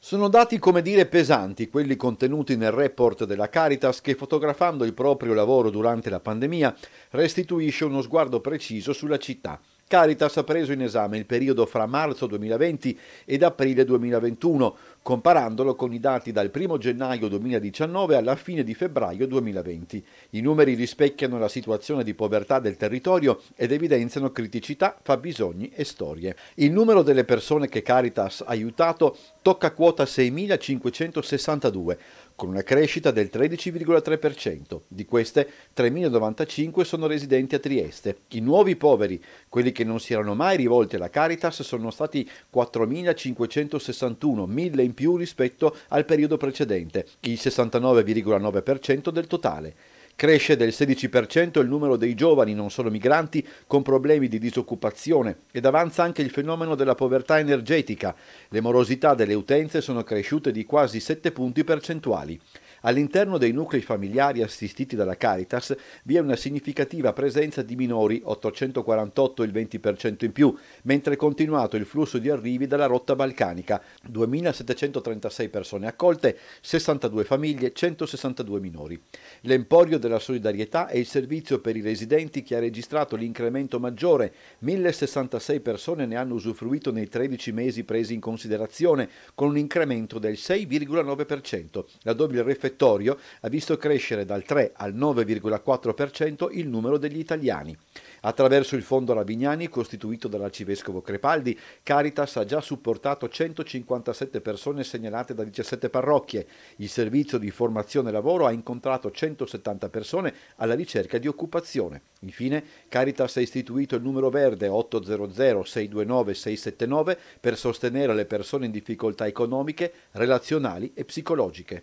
Sono dati, come dire, pesanti quelli contenuti nel report della Caritas che, fotografando il proprio lavoro durante la pandemia, restituisce uno sguardo preciso sulla città. Caritas ha preso in esame il periodo fra marzo 2020 ed aprile 2021, comparandolo con i dati dal 1 gennaio 2019 alla fine di febbraio 2020. I numeri rispecchiano la situazione di povertà del territorio ed evidenziano criticità, fabbisogni e storie. Il numero delle persone che Caritas ha aiutato tocca quota 6.562, con una crescita del 13,3%. Di queste, 3.095 sono residenti a Trieste. I nuovi poveri, quelli che non si erano mai rivolti alla Caritas, sono stati 4.561, 1.000 in più rispetto al periodo precedente, il 69,9% del totale. Cresce del 16% il numero dei giovani, non solo migranti, con problemi di disoccupazione ed avanza anche il fenomeno della povertà energetica. Le morosità delle utenze sono cresciute di quasi 7 punti percentuali. All'interno dei nuclei familiari assistiti dalla Caritas vi è una significativa presenza di minori, 848, il 20% in più, mentre è continuato il flusso di arrivi dalla rotta balcanica, 2.736 persone accolte, 62 famiglie, 162 minori. L'Emporio della Solidarietà è il servizio per i residenti che ha registrato l'incremento maggiore, 1.066 persone ne hanno usufruito nei 13 mesi presi in considerazione, con un incremento del 6,9%, laddove il refettorio ha visto crescere dal 3 al 9,4% il numero degli italiani. Attraverso il Fondo Ravignani, costituito dall'arcivescovo Crepaldi, Caritas ha già supportato 157 persone segnalate da 17 parrocchie. Il servizio di formazione e lavoro ha incontrato 170 persone alla ricerca di occupazione. Infine, Caritas ha istituito il numero verde 800 629 679 per sostenere le persone in difficoltà economiche, relazionali e psicologiche.